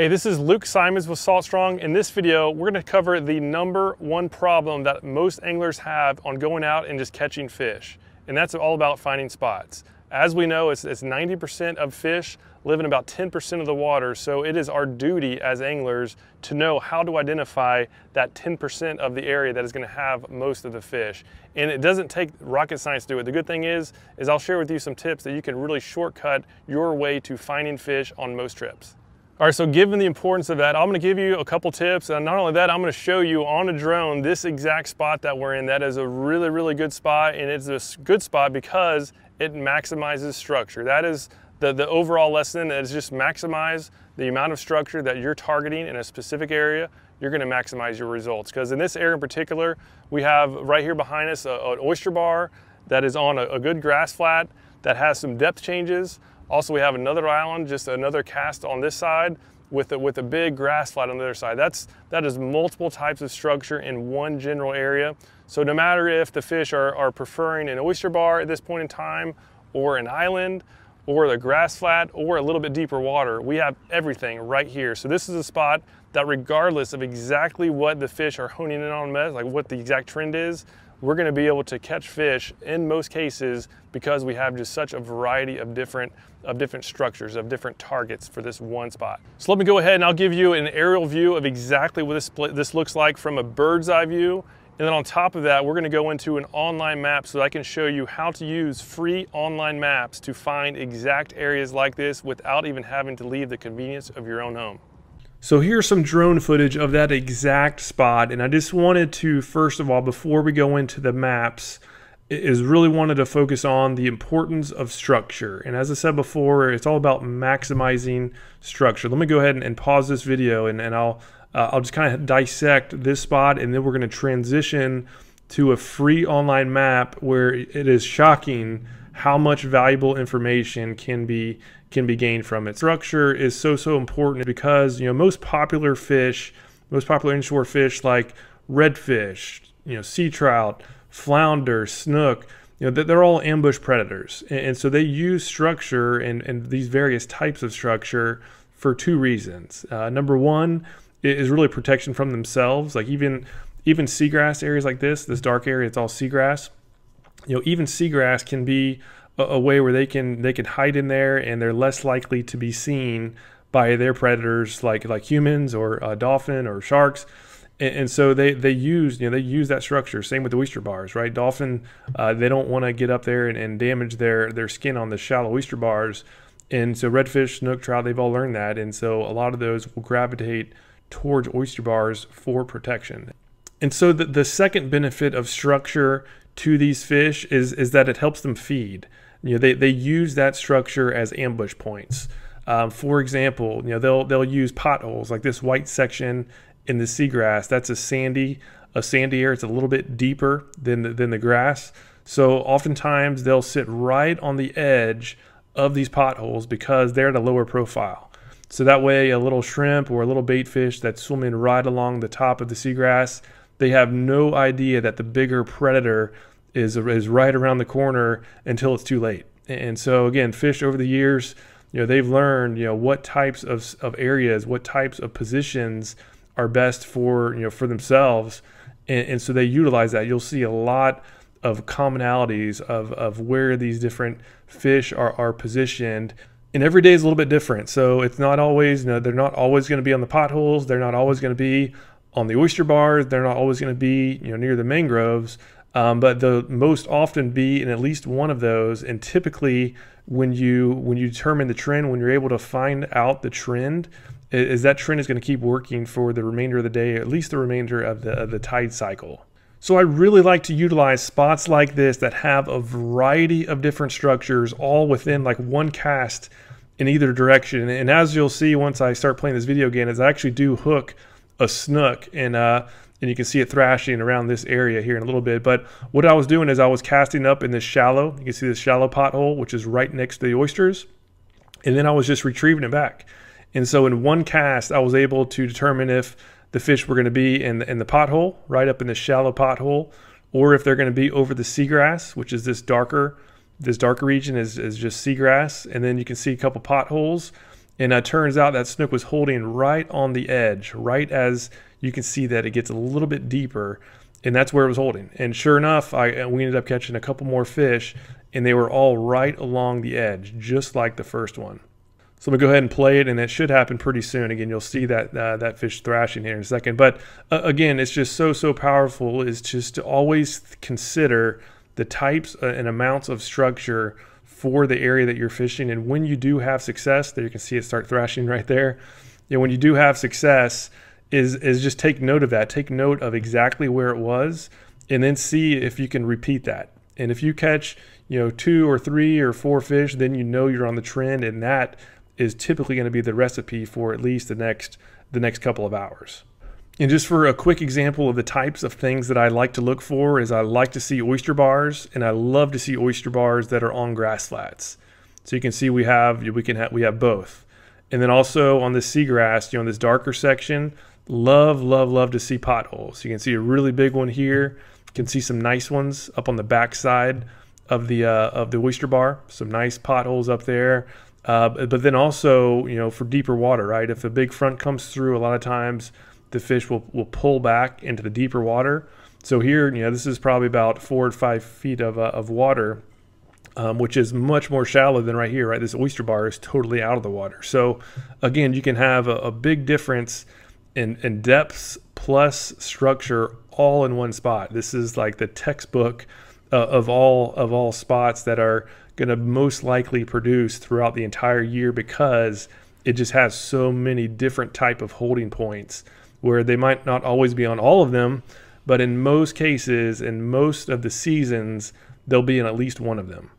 Hey, this is Luke Simons with Salt Strong. In this video, we're gonna cover the #1 problem that most anglers have on going out and just catching fish. And that's all about finding spots. As we know, it's 90% of fish live in about 10% of the water. So it is our duty as anglers to know how to identify that 10% of the area that is gonna have most of the fish. And it doesn't take rocket science to do it. The good thing is I'll share with you some tips that you can really shortcut your way to finding fish on most trips. All right, so given the importance of that, I'm gonna give you a couple tips, and not only that, I'm gonna show you on a drone this exact spot that we're in. That is a really, really good spot, and it's a good spot because it maximizes structure. That is the overall lesson, is just maximize the amount of structure that you're targeting in a specific area. You're gonna maximize your results, because in this area in particular, we have right here behind us an oyster bar that is on a good grass flat that has some depth changes. Also, we have another island, just another cast on this side with a big grass flat on the other side. That is multiple types of structure in one general area. So no matter if the fish are preferring an oyster bar at this point in time, or an island, or the grass flat, or a little bit deeper water, we have everything right here. So this is a spot that, regardless of exactly what the fish are honing in on, like what the exact trend is, we're gonna be able to catch fish in most cases because we have just such a variety of different structures, of different targets for this one spot. So let me go ahead and I'll give you an aerial view of exactly what this looks like from a bird's eye view. And then on top of that, we're gonna go into an online map so that I can show you how to use free online maps to find exact areas like this without even having to leave the convenience of your own home. So here's some drone footage of that exact spot, and I just wanted to, first of all, before we go into the maps, is really wanted to focus on the importance of structure. And as I said before, it's all about maximizing structure. Let me go ahead and pause this video, and I'll just kind of dissect this spot, and then we're going to transition to a free online map where it is shocking how much valuable information can be gained from it. Structure is so important because, you know, most popular inshore fish like redfish, you know, sea trout, flounder, snook, you know, they're all ambush predators, and so they use structure and these various types of structure for two reasons. Number one is really protection from themselves. Like even seagrass areas like this dark area, it's all seagrass. You know, even seagrass can be a way where they can hide in there, and they're less likely to be seen by their predators like humans or dolphin or sharks, and so they use that structure. Same with the oyster bars, right? Dolphin, they don't want to get up there and damage their skin on the shallow oyster bars, and so redfish, snook, trout, they've all learned that, and so a lot of those will gravitate towards oyster bars for protection. And so the second benefit of structure to these fish is that it helps them feed. You know, they use that structure as ambush points. For example, you know, they'll use potholes like this white section in the seagrass. That's a sandy area. It's a little bit deeper than the grass. So oftentimes they'll sit right on the edge of these potholes because they're at a lower profile. So that way, a little shrimp or a little bait fish that's swimming right along the top of the seagrass, they have no idea that the bigger predator is right around the corner until it's too late. And so again, fish over the years, you know, they've learned, you know, what types of areas, what types of positions are best for, you know, for themselves, and so they utilize that. You'll see a lot of commonalities of where these different fish are positioned. And every day is a little bit different, so it's not always, you know, they're not always going to be on the potholes, they're not always going to be on the oyster bars, they're not always going to be, you know, near the mangroves, but they'll most often be in at least one of those. And typically, when you determine the trend, when you're able to find out the trend, is that trend is going to keep working for the remainder of the day, or at least the remainder of the tide cycle. So I really like to utilize spots like this that have a variety of different structures, all within like one cast in either direction. And as you'll see once I start playing this video again, is I actually do hook a snook, and you can see it thrashing around this area here in a little bit. But what I was doing is I was casting up in this shallow, you can see this shallow pothole, which is right next to the oysters, and then I was just retrieving it back. And so in one cast, I was able to determine if the fish were going to be in the pothole, right up in the shallow pothole, or if they're going to be over the seagrass, which is this darker region is just seagrass, and then you can see a couple potholes. And it turns out that snook was holding right on the edge, right as you can see that it gets a little bit deeper, and that's where it was holding. And sure enough, we ended up catching a couple more fish, and they were all right along the edge, just like the first one. So I'm gonna go ahead and play it, and it should happen pretty soon. Again, you'll see that that fish thrashing here in a second. But again, it's just so powerful is just to always consider the types and amounts of structure for the area that you're fishing. And when you do have success, there you can see it start thrashing right there. And when you do have success, is just take note of that. Take note of exactly where it was, and then see if you can repeat that. And if you catch, you know, 2 or 3 or 4 fish, then you know you're on the trend, and that is typically going to be the recipe for at least the next couple of hours. And just for a quick example of the types of things that I like to look for is I like to see oyster bars, and I love to see oyster bars that are on grass flats. So you can see we have both. And then also on the seagrass, you know, in this darker section, love to see potholes. You can see a really big one here. You can see some nice ones up on the backside of the oyster bar. Some nice potholes up there. But then also, you know, for deeper water, right? If a big front comes through, a lot of times the fish will pull back into the deeper water. So here, you know, this is probably about 4 or 5 feet of water, which is much more shallow than right here, right? This oyster bar is totally out of the water. So again, you can have a big difference in depths plus structure all in one spot. This is like the textbook of all spots that are going to most likely produce throughout the entire year, because it just has so many different type of holding points, where they might not always be on all of them, but in most cases, in most of the seasons, they'll be in at least one of them.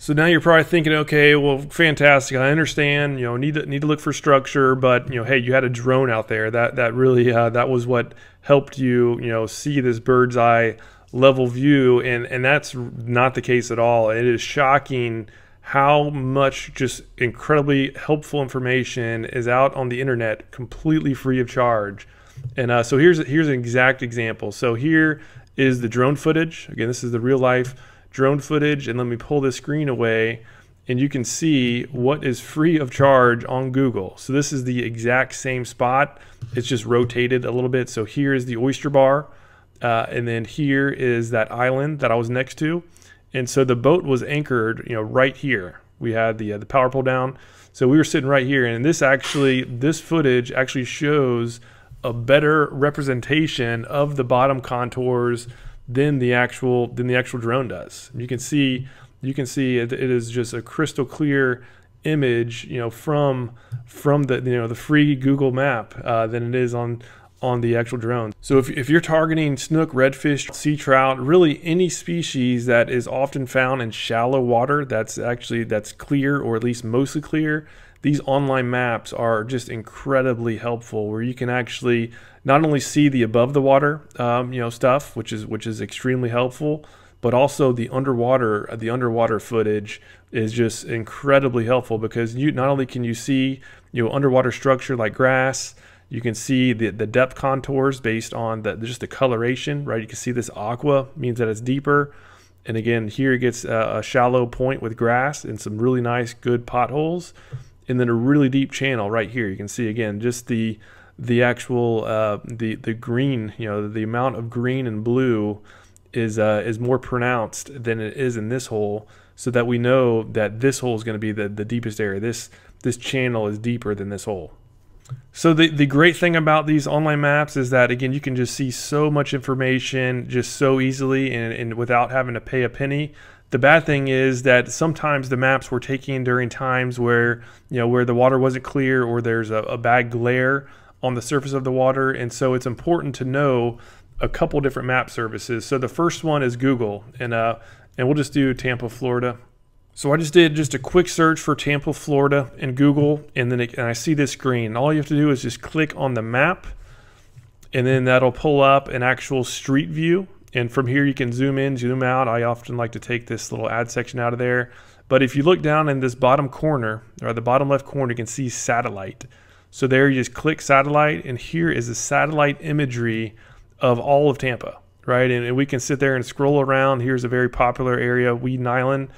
So now you're probably thinking, okay, well, fantastic, I understand, you know, need to look for structure, but, you know, hey, you had a drone out there. That really, that was what helped you, you know, see this bird's eye level view, and that's not the case at all. It is shocking how much just incredibly helpful information is out on the internet completely free of charge. And so here's an exact example. So here is the drone footage. Again, this is the real life drone footage. And let me pull this screen away, and you can see what is free of charge on Google. So this is the exact same spot. It's just rotated a little bit. So here is the oyster bar. And then here is that island that I was next to. And so the boat was anchored, you know, right here. We had the power pole down. So we were sitting right here. And this footage actually shows a better representation of the bottom contours than the actual drone does. You can see it is just a crystal clear image, you know, from the, you know, the free Google map than it is on the actual drone. So if you're targeting snook, redfish, sea trout, really any species that is often found in shallow water that's clear, or at least mostly clear, these online maps are just incredibly helpful, where you can actually not only see the above the water, you know, stuff, which is extremely helpful, but also the underwater footage is just incredibly helpful, because you not only can you see, you know, underwater structure like grass, you can see the depth contours based on just the coloration, right? You can see this aqua means that it's deeper. And again, here it gets a shallow point with grass and some really nice, good potholes. And then a really deep channel right here. You can see again, just the actual, the green, you know, the amount of green and blue is more pronounced than it is in this hole, so that we know that this hole is gonna be the deepest area. This channel is deeper than this hole. So the great thing about these online maps is that, again, you can just see so much information just so easily and without having to pay a penny. The bad thing is that sometimes the maps were taken during times where, you know, where the water wasn't clear, or there's a bad glare on the surface of the water. And so it's important to know a couple different map services. So the first one is Google, and we'll just do Tampa, Florida. So I just did just a quick search for Tampa, Florida in Google, and then I see this screen. All you have to do is just click on the map, and then that'll pull up an actual street view. And from here, you can zoom in, zoom out. I often like to take this little ad section out of there. But if you look down in this bottom corner, or the bottom left corner, you can see satellite. So there you just click satellite, and here is the satellite imagery of all of Tampa, right? And we can sit there and scroll around. Here's a very popular area, Weedon Island.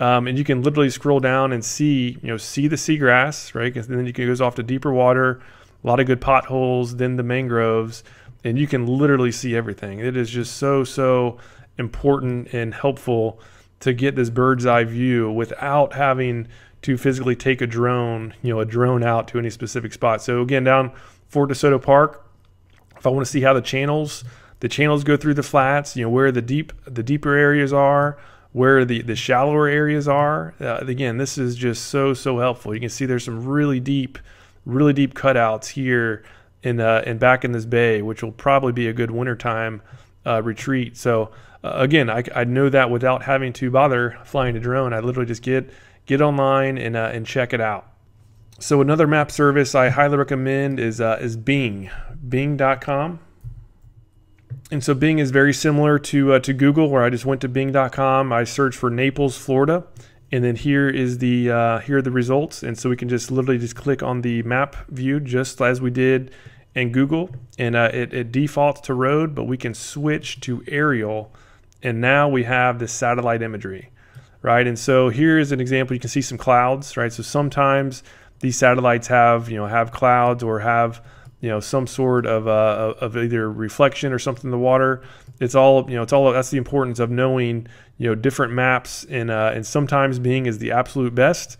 And you can literally scroll down and see, you know, see the seagrass, right? And then you can go off to deeper water, a lot of good potholes, then the mangroves, and you can literally see everything. It is just so, so important and helpful to get this bird's eye view without having to physically take a drone, you know, a drone out to any specific spot. So again, down Fort DeSoto Park, if I want to see how the channels go through the flats, you know, where the deeper areas are, where the shallower areas are. Again, this is just so, so helpful. You can see there's some really deep cutouts here and back in this bay, which will probably be a good wintertime retreat. So again, I know that without having to bother flying a drone, I literally just get online and check it out. So another map service I highly recommend is Bing.com. And so Bing is very similar to Google, where I just went to Bing.com. I searched for Naples, Florida, and then here are the results. And so we can just literally just click on the map view, just as we did in Google, and it defaults to road, but we can switch to aerial, and now we have the satellite imagery, right? And so here is an example. You can see some clouds, right? So sometimes these satellites have clouds or have some sort of either reflection or something in the water. It's all, that's the importance of knowing, different maps, and sometimes Bing is the absolute best.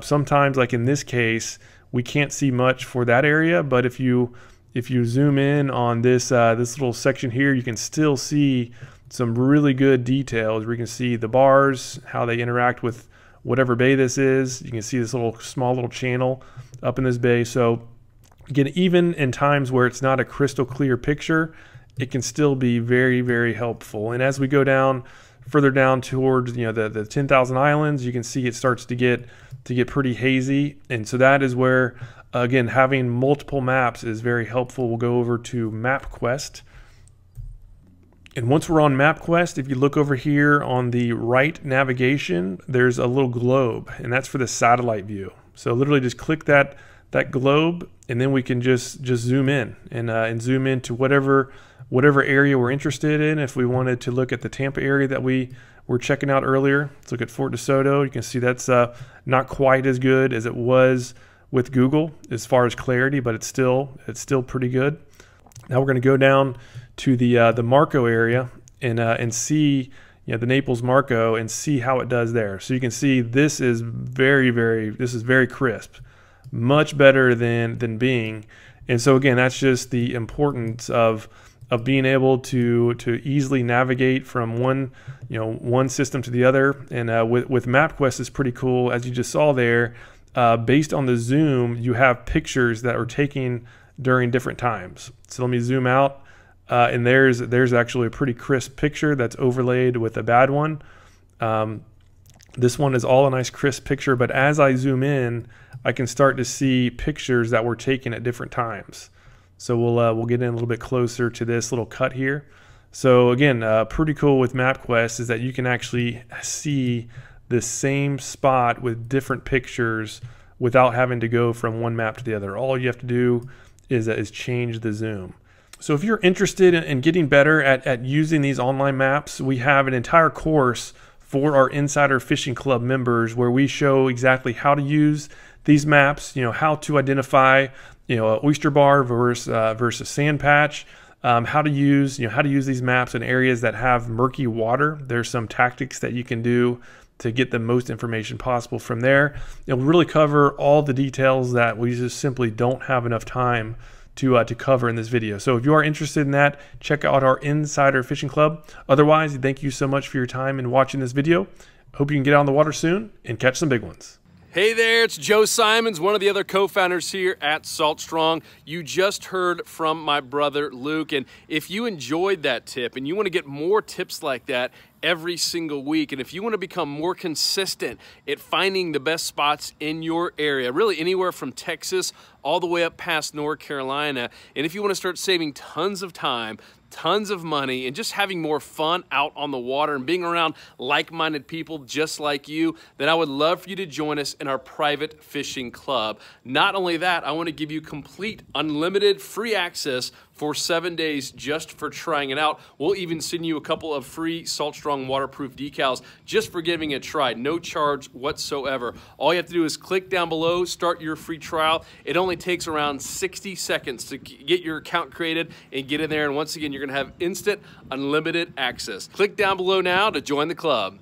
Sometimes, like in this case, we can't see much for that area, but if you zoom in on this, this little section here, you can still see some really good details. We can see the bars, how they interact with whatever bay this is. You can see this small little channel up in this bay. So again, even in times where it's not a crystal clear picture, it can still be very, very helpful. And as we go down further down towards the 10,000 islands, you can see it starts to get pretty hazy. And so that is where, again, having multiple maps is very helpful. We'll go over to MapQuest. And once we're on MapQuest, if you look over here on the right navigation, there's a little globe, and that's for the satellite view. So literally just click that globe, and then we can just zoom in and zoom into whatever area we're interested in. If we wanted to look at the Tampa area that we were checking out earlier, let's look at Fort DeSoto. You can see that's not quite as good as it was with Google as far as clarity, but it's still pretty good. Now we're going to go down to the Marco area and see the Naples Marco and see how it does there. So you can see this is very crisp, much better than Bing. And so again, that's just the importance of being able to easily navigate from one system to the other. And with MapQuest is pretty cool, as you just saw there. Based on the zoom, you have pictures that are taken during different times. So let me zoom out, and there's actually a pretty crisp picture that's overlaid with a bad one. This one is all a nice crisp picture, but as I zoom in, I can start to see pictures that were taken at different times. So we'll get in a little bit closer to this little cut here. So again, pretty cool with MapQuest is that you can actually see the same spot with different pictures without having to go from one map to the other. All you have to do is change the zoom. So if you're interested in getting better at using these online maps, we have an entire course for our Insider Fishing Club members, where we show exactly how to use these maps, how to identify, an oyster bar versus sand patch, how to use these maps in areas that have murky water. There's some tactics that you can do to get the most information possible from there. It'll really cover all the details that we just simply don't have enough time to cover in this video. So if you are interested in that, check out our Insider Fishing Club. Otherwise, thank you so much for your time and watching this video. Hope you can get out on the water soon and catch some big ones. Hey there, it's Joe Simons, one of the other co-founders here at Salt Strong. You just heard from my brother Luke, and if you enjoyed that tip and you want to get more tips like that every single week, and if you want to become more consistent at finding the best spots in your area, really anywhere from Texas all the way up past North Carolina, and if you want to start saving tons of time, tons of money, and just having more fun out on the water and being around like-minded people just like you, then I would love for you to join us in our private fishing club. Not only that, I want to give you complete, unlimited, free access for 7 days just for trying it out. We'll even send you a couple of free Salt Strong waterproof decals just for giving it a try. No charge whatsoever. All you have to do is click down below, start your free trial. It only takes around 60 seconds to get your account created and get in there. And once again, you're gonna have instant, unlimited access. Click down below now to join the club.